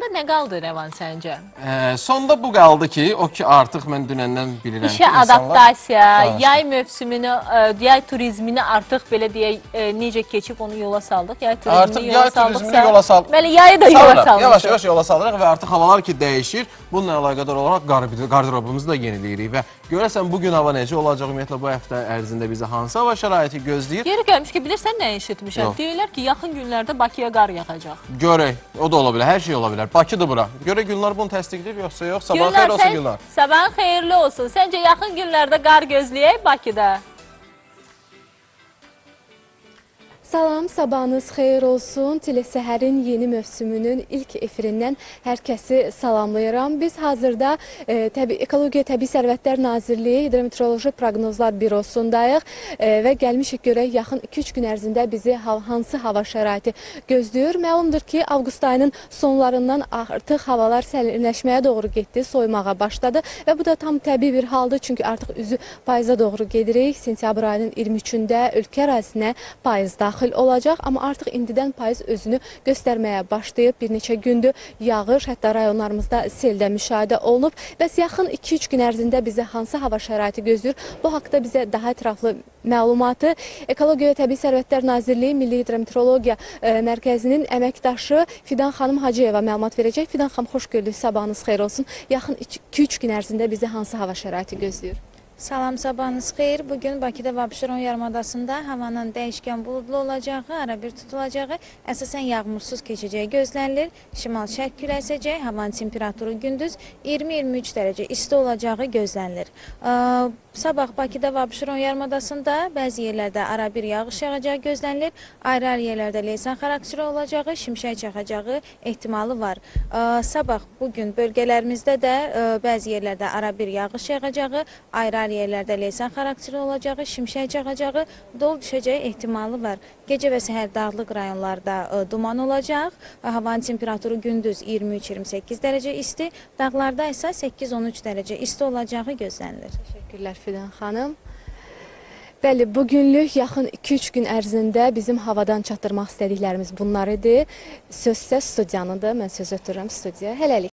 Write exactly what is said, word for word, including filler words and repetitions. sonda ne kaldı Rəvan səncə? E, sonda bu kaldı ki, o ki artık mən dünəndən bilirəm ki, insanlar... İşe adaptasiya, yay mövsümünü, yay turizmini artık belə deyək, necə keçib onu yola saldıq. Yay turizmini artık yola yay saldıq. Turizmini yola saldıq. Bəli, yayı da yola saldıq. Yavaş yavaş yola saldıq ve artık havalar ki dəyişir. Bununla alakadar olarak qardırobumuzu da yeniləyirik. Və görəsən bugün hava necə olacaq? Ümumiyyətlə bu həftə ərzində bizə hansı hava şəraiti gözləyir? Yeri gəlmiş ki, bilirsən nə eşitmişəm? Deyirlər ki, yaxın günlərdə Bakıya qar yağacaq. Görək, o da ola bilər, hər şey ola bilər. Bakıdır bura. Görək günlər bunu təsdiqdir, yoxsa yox. Sabahın xeyirli olsun günlər. Sabahın xeyirli olsun. Səncə yaxın günlərdə qar gözləyək Bakıda? Salam, sabahınız xeyir olsun. Telesəhərin yeni mövsümünün ilk efirindən hər kəsi salamlayıram. Biz hazırda e, təbi, Ekolojiya Təbii Sərvətlər Nazirliği İdrometroloji Prognozlar Bürosundayıq e, və gəlmişik görək yaxın iki üç gün ərzində bizi hansı hava şəraiti gözləyir. Məlumdur ki, avqust ayının sonlarından artıq havalar sərinləşməyə doğru getdi, soymağa başladı və bu da tam təbii bir haldır, çünki artıq üzü payıza doğru gedirik. Sentyabr ayının iyirmi üçündə ölkə ərazisinə payız daxil olacaq, amma artıq indidən payız özünü göstərməyə başlayıb. Bir neçə gündür yağış, hətta rayonlarımızda seldə müşahidə olunub. Bəs yaxın iki üç gün ərzində bizə hansı hava şəraiti gözləyir? Bu haqda bizə daha ətraflı məlumatı Ekologiya Təbii Sərvətlər Nazirliyi Milli Hidrometeorologiya Mərkəzinin əməkdaşı Fidan xanım Hacıyeva məlumat verəcək. Fidan xanım, xoş gördük, sabahınız xeyir olsun. Yaxın iki üç gün ərzində bizə hansı hava şəraiti gözləyir? Salam, sabahınız xeyir. Bugün Bakıda və Abşeron yarımadasında havanın dəyişkən buludlu olacağı, ara bir tutulacağı, əsasən yağmursuz keçəcəyi gözlənilir. Şimal-şərq küləyi əsəcək, havanın temperaturu gündüz iyirmi iyirmi üç dərəcə isti olacağı gözlənilir. Sabah Bakıda və Abşeron yarımadasında bəzi yerlərdə ara bir yağış yağacağı gözlənilir. Ayrı-ayrı yerlərdə leysan xarakteri olacağı, şimşək çaxacağı ehtimalı var. Sabah bugün bölgələrimizdə də bəzi yerlərdə ara bir yağış yağacağı, ayrı-ayrı yerlərdə leysan xarakteri olacağı, şimşək çaxacağı, dol düşəcəyi ehtimalı var. Gecə və səhər dağlıq rayonlarda duman olacaq. Havanın temperaturu gündüz iyirmi üç iyirmi səkkiz dərəcə isti, dağlarda isə səkkiz on üç dərəcə isti olacağı gözlənilir. Təşəkkürlər Fidan xanım. Bəli, bugünlük yaxın iki üç gün ərzində bizim havadan çatdırmaq istədiklərimiz bunlar idi. Söz isə studiyanıdır. Mən söz ötürürəm studiyaya. Hələlik.